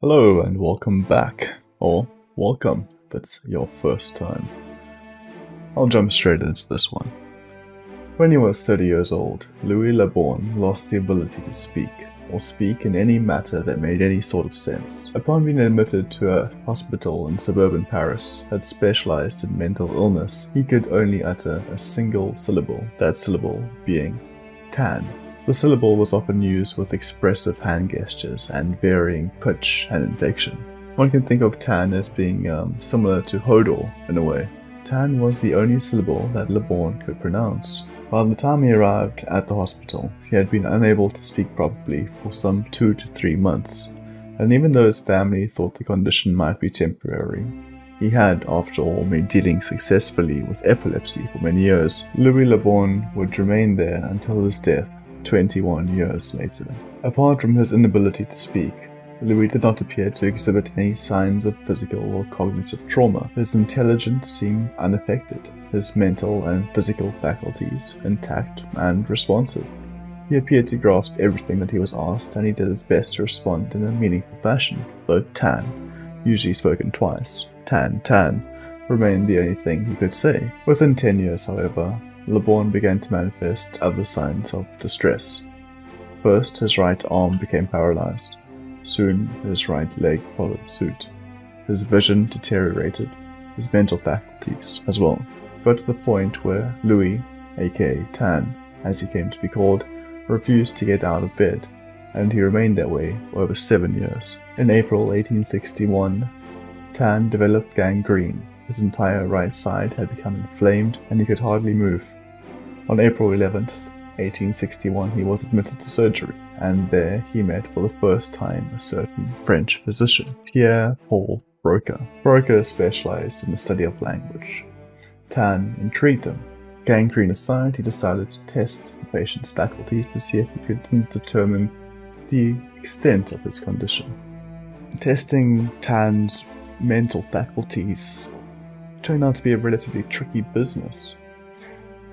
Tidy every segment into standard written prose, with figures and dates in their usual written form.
Hello and welcome back, or welcome if it's your first time. I'll jump straight into this one. When he was 30 years old, Louis Leborgne lost the ability to speak in any matter that made any sort of sense. Upon being admitted to a hospital in suburban Paris that specialized in mental illness, he could only utter a single syllable, that syllable being tan. The syllable was often used with expressive hand gestures and varying pitch and inflection. One can think of tan as being similar to Hodor in a way. Tan was the only syllable that Leborgne could pronounce. By the time he arrived at the hospital, he had been unable to speak properly for some 2 to 3 months, and even though his family thought the condition might be temporary, he had, after all, been dealing successfully with epilepsy for many years. Louis Leborgne would remain there until his death 21 years later. Apart from his inability to speak, Louis did not appear to exhibit any signs of physical or cognitive trauma. His intelligence seemed unaffected, his mental and physical faculties intact and responsive. He appeared to grasp everything that he was asked, and he did his best to respond in a meaningful fashion, though tan, usually spoken twice, tan, remained the only thing he could say. Within 10 years, however, Leborgne began to manifest other signs of distress. First, his right arm became paralyzed. Soon, his right leg followed suit. His vision deteriorated, his mental faculties as well, but to the point where Louis, aka Tan, as he came to be called, refused to get out of bed, and he remained that way for over 7 years. In April 1861, Tan developed gangrene. His entire right side had become inflamed, and he could hardly move. On April 11th, 1861, he was admitted to surgery, and there he met for the first time a certain French physician, Pierre-Paul Broca. Broca specialized in the study of language. Tan intrigued him. Gangrene aside, he decided to test the patient's faculties to see if he could determine the extent of his condition. Testing Tan's mental faculties turned out to be a relatively tricky business.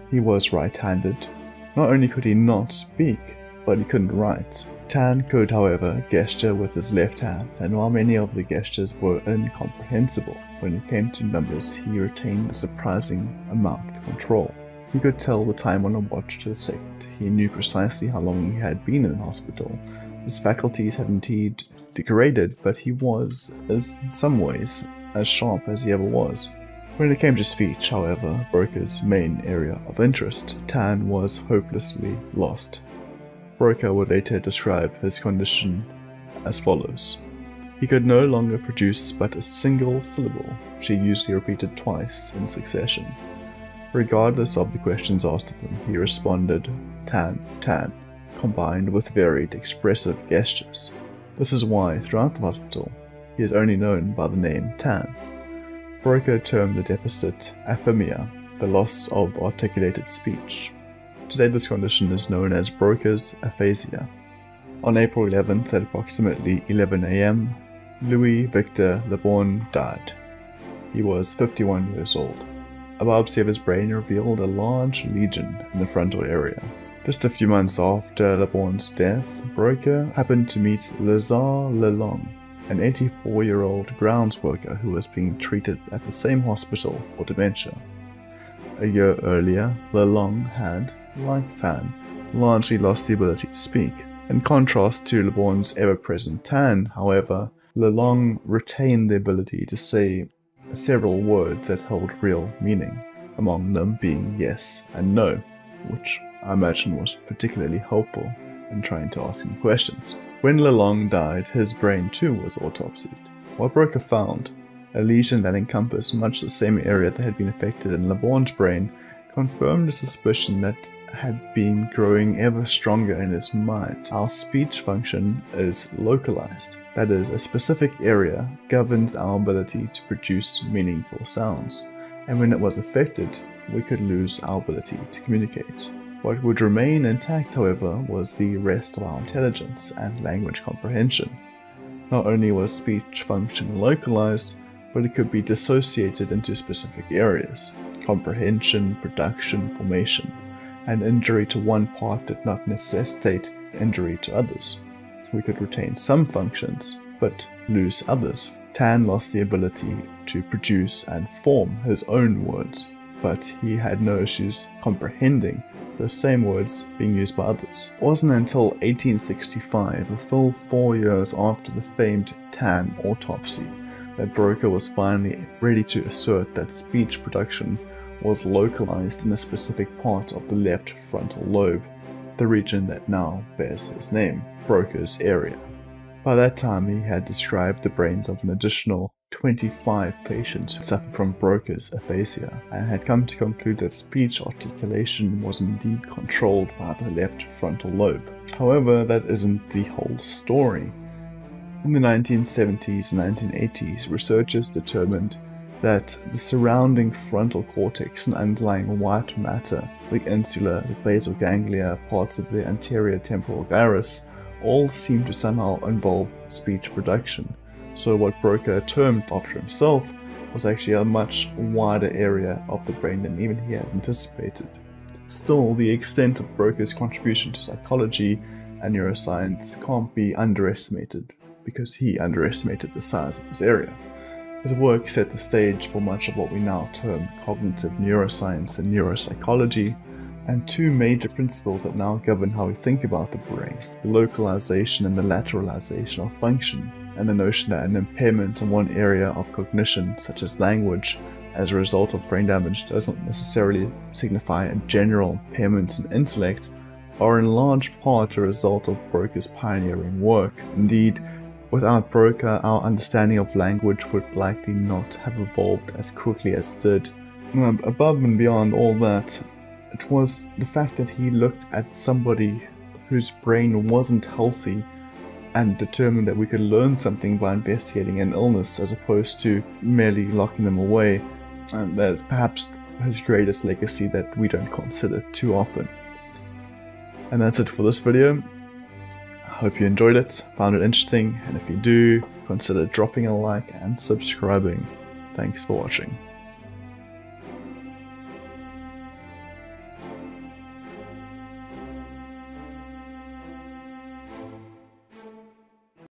He was right-handed. Not only could he not speak, but he couldn't write. Tan could, however, gesture with his left hand, and while many of the gestures were incomprehensible, when it came to numbers, he retained a surprising amount of control. He could tell the time on a watch to the second. He knew precisely how long he had been in hospital. His faculties had indeed degraded, but he was, in some ways, as sharp as he ever was. When it came to speech, however, Broca's main area of interest, Tan was hopelessly lost. Broca would later describe his condition as follows. He could no longer produce but a single syllable, which he usually repeated twice in succession. Regardless of the questions asked of him, he responded, tan, combined with varied expressive gestures. This is why, throughout the hospital, he is only known by the name Tan. Broca termed the deficit aphemia, the loss of articulated speech. Today this condition is known as Broca's aphasia. On April 11th at approximately 11 AM, Louis Victor Leborgne died. He was 51 years old. A biopsy of his brain revealed a large lesion in the frontal area. Just a few months after Leborgne's death, Broca happened to meet Lazar Lelong, an 84-year-old grounds worker who was being treated at the same hospital for dementia. A year earlier, Lelong had, like Tan, largely lost the ability to speak. In contrast to Leborgne's ever-present Tan, however, Lelong retained the ability to say several words that held real meaning, among them being yes and no, which I imagine was particularly helpful in trying to ask him questions. When Lelong died, his brain too was autopsied. What Broca found, a lesion that encompassed much the same area that had been affected in Leborgne's brain, confirmed a suspicion that had been growing ever stronger in his mind. Our speech function is localized, that is, a specific area governs our ability to produce meaningful sounds, and when it was affected, we could lose our ability to communicate. What would remain intact, however, was the rest of our intelligence and language comprehension. Not only was speech function localized, but it could be dissociated into specific areas: comprehension, production, formation. And injury to one part did not necessitate injury to others, so we could retain some functions, but lose others. Tan lost the ability to produce and form his own words, but he had no issues comprehending those same words being used by others. It wasn't until 1865, a full 4 years after the famed Tan autopsy, that Broca was finally ready to assert that speech production was localized in a specific part of the left frontal lobe, the region that now bears his name, Broca's area. By that time, he had described the brains of an additional 25 patients who suffered from Broca's aphasia, and had come to conclude that speech articulation was indeed controlled by the left frontal lobe. However, that isn't the whole story. In the 1970s and 1980s, researchers determined that the surrounding frontal cortex and underlying white matter, the insula, the basal ganglia, parts of the anterior temporal gyrus, all seem to somehow involve speech production. So what Broca termed after himself was actually a much wider area of the brain than even he had anticipated. Still, the extent of Broca's contribution to psychology and neuroscience can't be underestimated, because he underestimated the size of his area. His work set the stage for much of what we now term cognitive neuroscience and neuropsychology, and two major principles that now govern how we think about the brain: the localization and the lateralization of function, and the notion that an impairment in one area of cognition, such as language, as a result of brain damage doesn't necessarily signify a general impairment in intellect, are in large part a result of Broca's pioneering work. Indeed, without Broca, our understanding of language would likely not have evolved as quickly as it did. And above and beyond all that, it was the fact that he looked at somebody whose brain wasn't healthy and determined that we could learn something by investigating an illness as opposed to merely locking them away, and that's perhaps his greatest legacy that we don't consider too often. And that's it for this video. I hope you enjoyed it, found it interesting, and if you do, consider dropping a like and subscribing. Thanks for watching.